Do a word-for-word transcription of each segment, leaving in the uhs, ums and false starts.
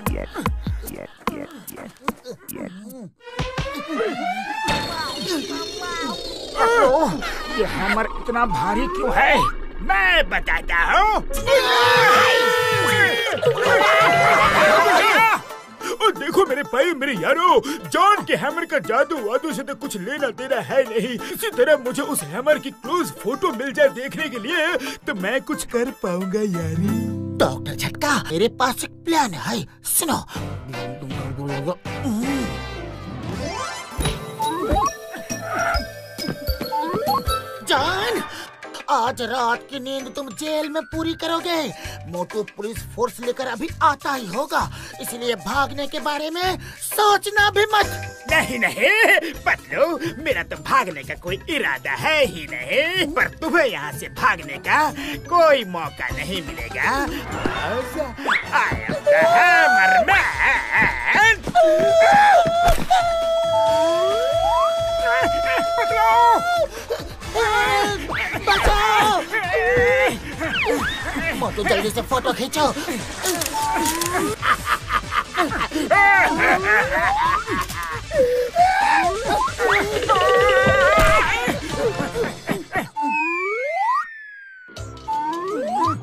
ये हैमर इतना भारी क्यों है? मैं बताता हूँ। देखो मेरे भाई मेरे यारों, जॉन के हैमर का जादू वादू से तो कुछ लेना देना है नहीं। इसी तरह मुझे उस हैमर की क्लोज फोटो मिल जाए देखने के लिए तो मैं कुछ कर पाऊंगा यारी। डॉक्टर झटका, मेरे पास एक प्लान है, सुनो। जॉन, आज रात की नींद तुम जेल में पूरी करोगे। मोटू पुलिस फोर्स लेकर अभी आता ही होगा, इसलिए भागने के बारे में सोचना भी मत। नहीं नहीं पतलू, मेरा तो भागने का कोई इरादा है ही नहीं, पर तुम्हें यहाँ से भागने का कोई मौका नहीं मिलेगा। I am the hammer man. Patlu बचाओ! मोटू जल्दी से फोटो खींचो।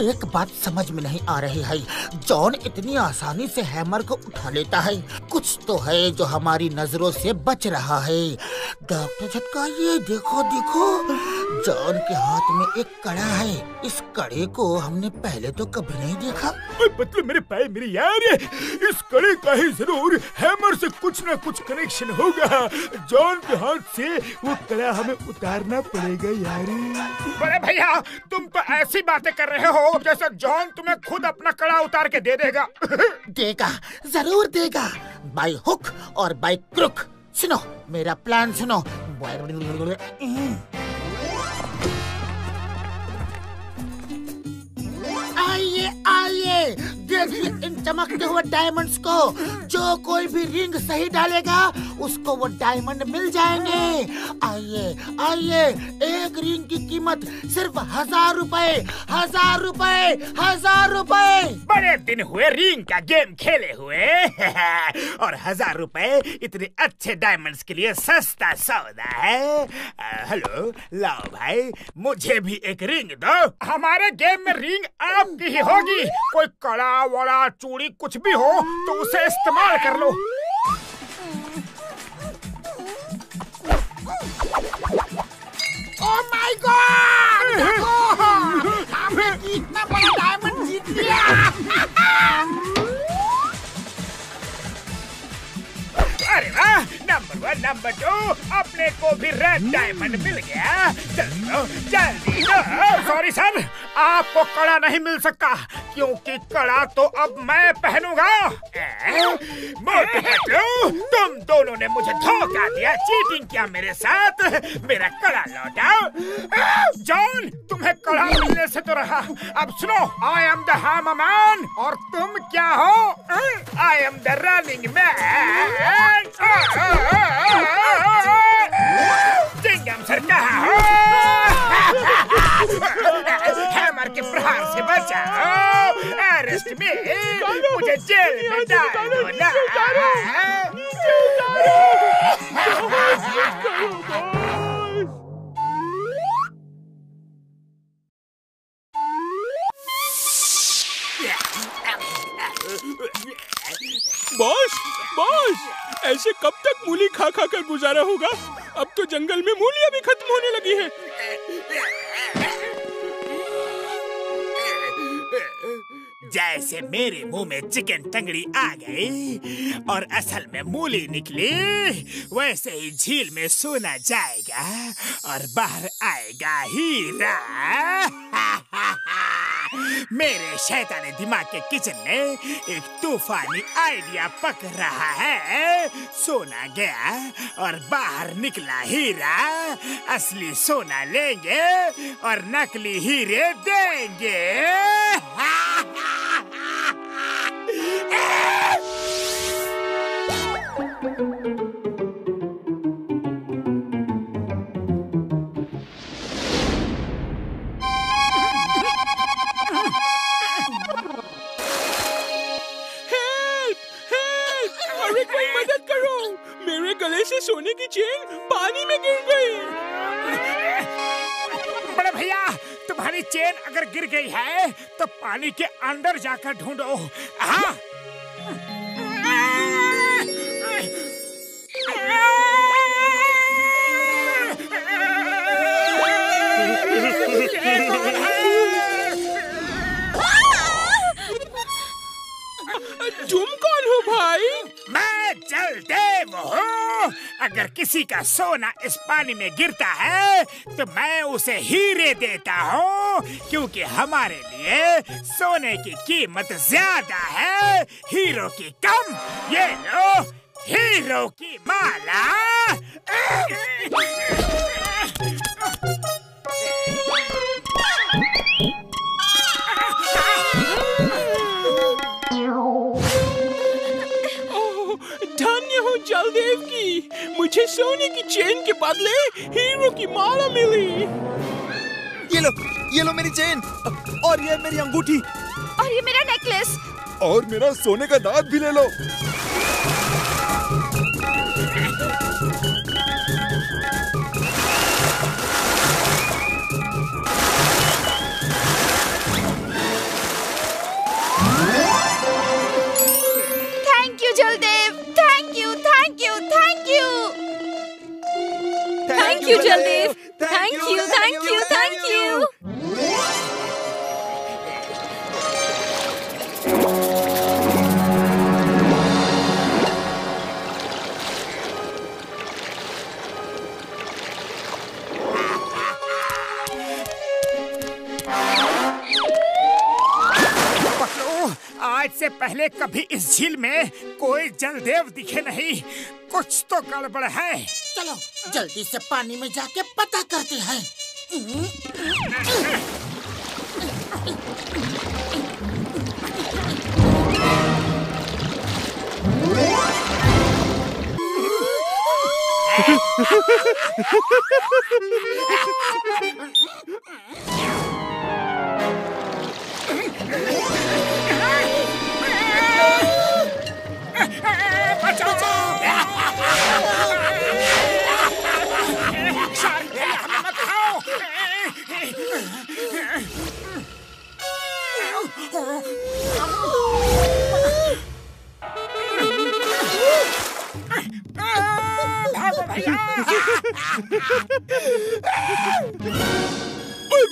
एक बात समझ में नहीं आ रही है, जॉन इतनी आसानी से हैमर को उठा लेता है, कुछ तो है जो हमारी नजरों से बच रहा है। डॉक्टर झटका, ये देखो देखो, जॉन के हाथ में एक कड़ा है। इस कड़े को हमने पहले तो कभी नहीं देखा। पतलू मेरे भाई मेरे यार, इस कड़े का ही जरूर हैमर से कुछ ना कुछ कनेक्शन होगा। जॉन के हाथ से वो कड़ा हमें उतारना पड़ेगा यार। बड़े भैया, तुम तो ऐसी बातें कर रहे हो जैसे जॉन तुम्हें खुद अपना कड़ा उतार के दे देगा। देगा, जरूर देगा, बाय हुक और बाय क्रुक। सुनो मेरा प्लान सुनो। आइए आइए, देखिए इन चमकते हुए डायमंड्स को। जो कोई भी रिंग सही डालेगा उसको वो डायमंड मिल जाएंगे। आइए आइए, एक रिंग की कीमत सिर्फ हजार रुपए, हजार रुपए, हजार रुपए। बड़े दिन हुए रिंग का गेम खेले हुए। और हजार रुपए इतने अच्छे डायमंड्स के लिए सस्ता सौदा है। हेलो, लाओ भाई, मुझे भी एक रिंग दो। हमारे गेम में रिंग आप ही होगी। कोई कड़ा वड़ा चूड़ी कुछ भी हो तो उसे इस्तेमाल कर लो। ओह माय गॉड, हमने इतना बड़ा डायमंड जीत लिया। अरे वाह, नंबर वन नंबर टू, अपने को भी रेड डायमंड मिल गया। चलो जल्दी। सॉरी सर, आपको कड़ा नहीं मिल सकता क्योंकि कड़ा तो अब मैं पहनूंगा। मोटू पतलू, तुम दोनों ने मुझे धोखा दिया, चीटिंग किया मेरे साथ। मेरा कड़ा लौटाओ। जॉन, तुम्हें कड़ा मिलने से तो रहा, अब सुनो, I am the hammer man और तुम क्या हो? I am the running man. Chingam sir कहाँ हो? हैमर के प्रहार से बचाओ। अरेस्ट में, मुझे जेल में डाल दो ना। बॉस बॉस, ऐसे कब तक मूली खा खा कर गुजारा होगा? अब तो जंगल में मूलियां भी खत्म होने लगी हैं। जैसे मेरे मुंह में चिकन टंगड़ी आ गई और असल में मूली निकली, वैसे ही झील में सोना जाएगा और बाहर आएगा हीरा। मेरे शैतानी दिमाग के किचन ने एक तूफानी आइडिया पक रहा है। सोना गया और बाहर निकला हीरा। असली सोना लेंगे और नकली हीरे देंगे। सोने की चेन पानी में गिर गई। बड़े भैया, तुम्हारी चेन अगर गिर गई है तो पानी के अंदर जाकर ढूंढो। हाँ, तुम कौन हो भाई? मैं जलदेव हूँ। अगर किसी का सोना इस पानी में गिरता है तो मैं उसे हीरे देता हूँ, क्योंकि हमारे लिए सोने की कीमत ज्यादा है, हीरो की कम। ये लो हीरो की माला। जलदेव की, मुझे सोने की चेन के बदले हीरो की माला मिली। ये लो, ये लो मेरी चेन, और ये मेरी अंगूठी, और ये मेरा नेकलेस, और मेरा सोने का दांत भी ले लो। Thank you Jaldev, thank you, thank you, thank you, thank you Jaldev, thank you, thank you, thank you. आज से पहले कभी इस झील में कोई जलदेव दिखे नहीं, कुछ तो गड़बड़ है। चलो जल्दी से पानी में जाके पता करते हैं।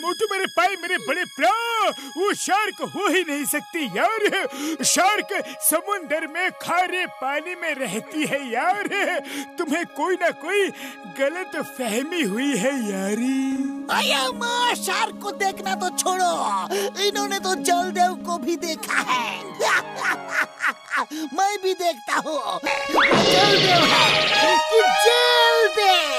मोटू मेरे भाई, मेरे बड़े प्रा, वो शार्क हो ही नहीं सकती यार। शार्क समुंदर में खारे पानी में रहती है यार। तुम्हें कोई ना कोई गलत फहमी हुई है यारी। माँ, शार्क को देखना तो छोड़ो, इन्होंने तो जलदेव को भी देखा है। मैं भी देखता हूँ, जलदेव है कि जलदेव।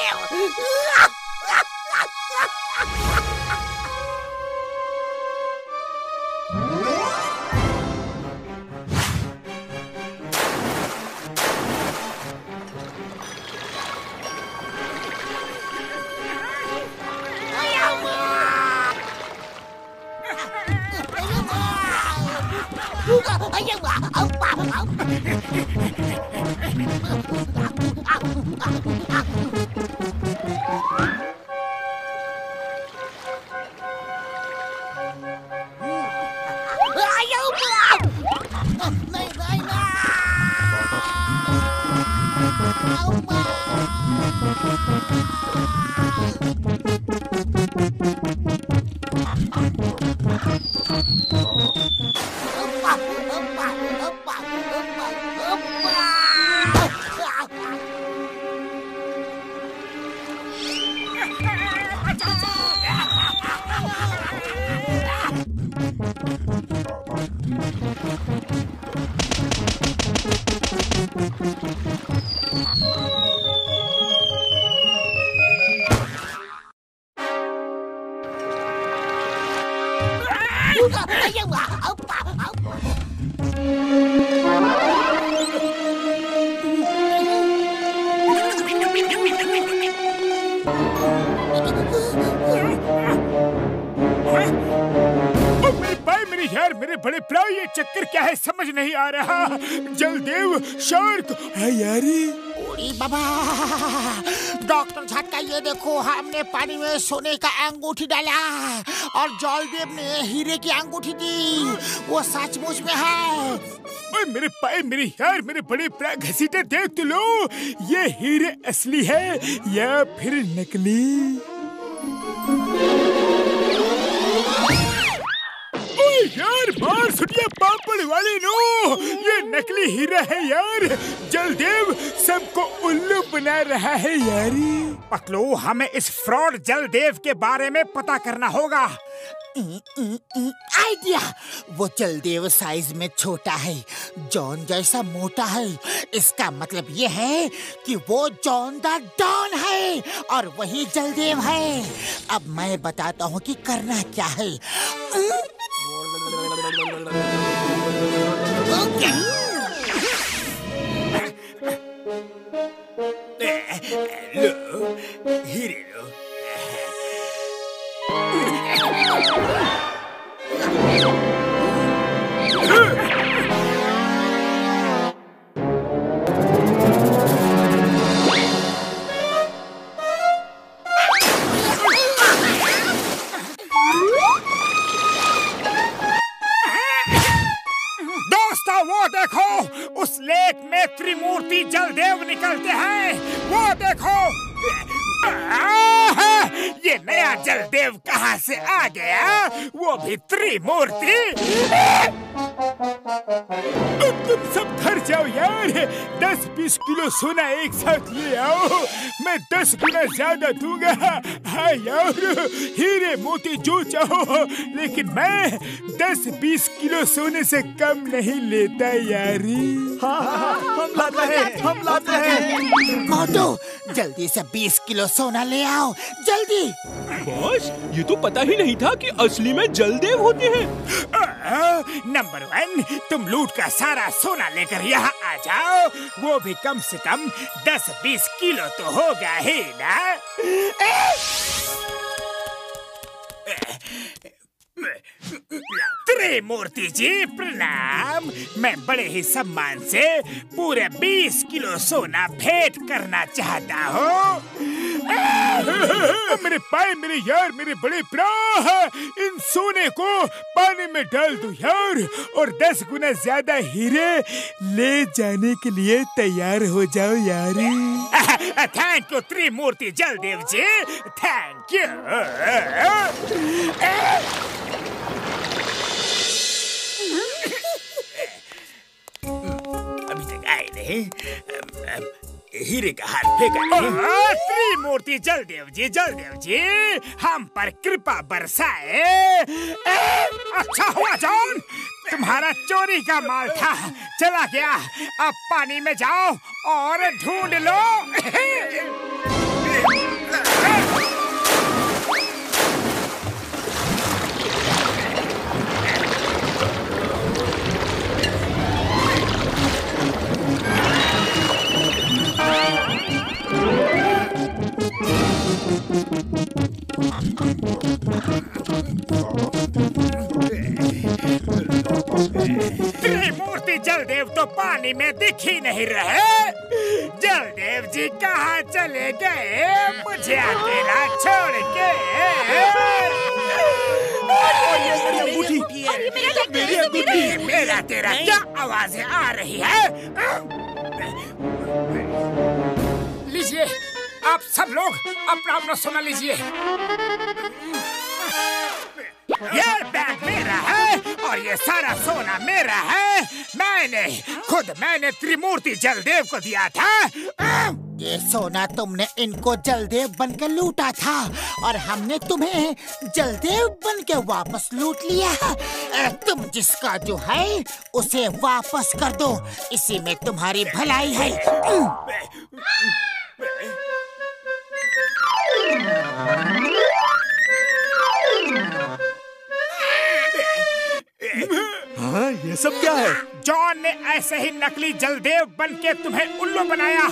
बड़े प्राव, ये चक्कर क्या है समझ नहीं आ रहा। जलदेव शार्क है यारी। ओरी बाबा, डॉक्टर झटका ये देखो, हमने पानी में सोने का अंगूठी डाला और जलदेव ने हीरे की अंगूठी दी। वो सचमुच में है। ओए मेरे पाए, मेरे यार, मेरे बड़े प्राग घसीटे, देख तो लो, ये हीरे असली है या फिर नकली। ओए यार, मार सुनिया पापड़ वाली नो, ये नकली हीरा है यार। जलदेव सबको उल्लू बना रहा है यारी। पतलू, हमें इस फ्रॉड जलदेव के बारे में पता करना होगा। आइडिया, वो जलदेव साइज में छोटा है, जॉन जैसा मोटा है। इसका मतलब ये है कि वो जॉन द डॉन है और वही जलदेव है। अब मैं बताता हूँ कि करना क्या है। लो, हीरे लो। दोस्तों, वो देखो, उस लेक में त्रिमूर्ति जलदेव निकलते हैं। वो देखो, ये नया जलदेव कहाँ से आ गया, वो भी त्रिमूर्ति। तुम सब घर जाओ यार, दस बीस किलो सोना एक साथ ले आओ, मैं दस गुना ज्यादा दूंगा। हाँ यार, हीरे मोती जो चाहो, लेकिन मैं दस बीस किलो सोने से कम नहीं लेता यारी। हाँ हाँ, हम लाते हैं, हम लाते हैं। मोटू, जल्दी से बीस किलो सोना ले आओ, जल्दी। बॉस, ये तो पता ही नहीं था कि असली में जलदेव होते हैं। नंबर वन, तुम लूट का सारा सोना लेकर यहाँ आ जाओ, वो भी कम से कम दस बीस किलो तो होगा ही ना। त्रिमूर्ति जी प्रणाम, मैं बड़े ही सम्मान से पूरे बीस किलो सोना भेंट करना चाहता हूँ। मेरे पाए, मेरे यार, मेरे बड़े प्राण, इन सोने को पानी में डाल दो यार, और दस गुना ज्यादा हीरे ले जाने के लिए तैयार हो जाओ यारी। Thank you Trimurti Jaldev ji, thank you. अभी तक आए नहीं, हीरे का हार फेंका नहीं। त्रिमूर्ति जलदेव जी, जलदेव जी, हम पर कृपा बरसाए। अच्छा हुआ जॉन, तुम्हारा चोरी का माल था, चला गया। अब पानी में जाओ और ढूंढ लो। त्रिमूर्ति जलदेव तो पानी में दिख ही नहीं रहे। जलदेव जी कहाँ चले गए, मुझे अकेला छोड़ के। मेरा तेरा क्या आवाजें आ रही है। लीजिए आप सब लोग, अपना अपना सोना लीजिए। ये बैग मेरा है और ये सारा सोना मेरा है। मैंने खुद मैंने त्रिमूर्ति जलदेव को दिया था। ये सोना तुमने इनको जलदेव बनकर लूटा था और हमने तुम्हें जलदेव बनकर वापस लूट लिया। तुम जिसका जो है उसे वापस कर दो, इसी में तुम्हारी भलाई है। हाँ, ये सब क्या है? जॉन ने ऐसे ही नकली जलदेव बनके तुम्हें उल्लू बनाया।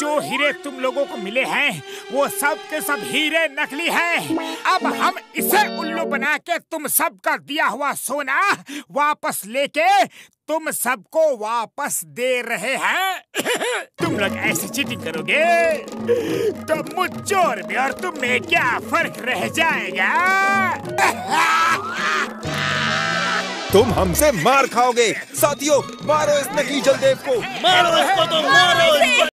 जो हीरे तुम लोगों को मिले हैं वो सब के सब हीरे नकली हैं। अब हम इसे उल्लू बना के तुम सब का दिया हुआ सोना वापस लेके तुम सबको वापस दे रहे हैं। तुम लोग ऐसे चीटिंग करोगे तो मुझ चोर में और तुम में क्या फर्क रह जाएगा? तुम हमसे मार खाओगे। साथियों मारो इस नकली जलदेव को, मारो इसको, तो मारो इसको।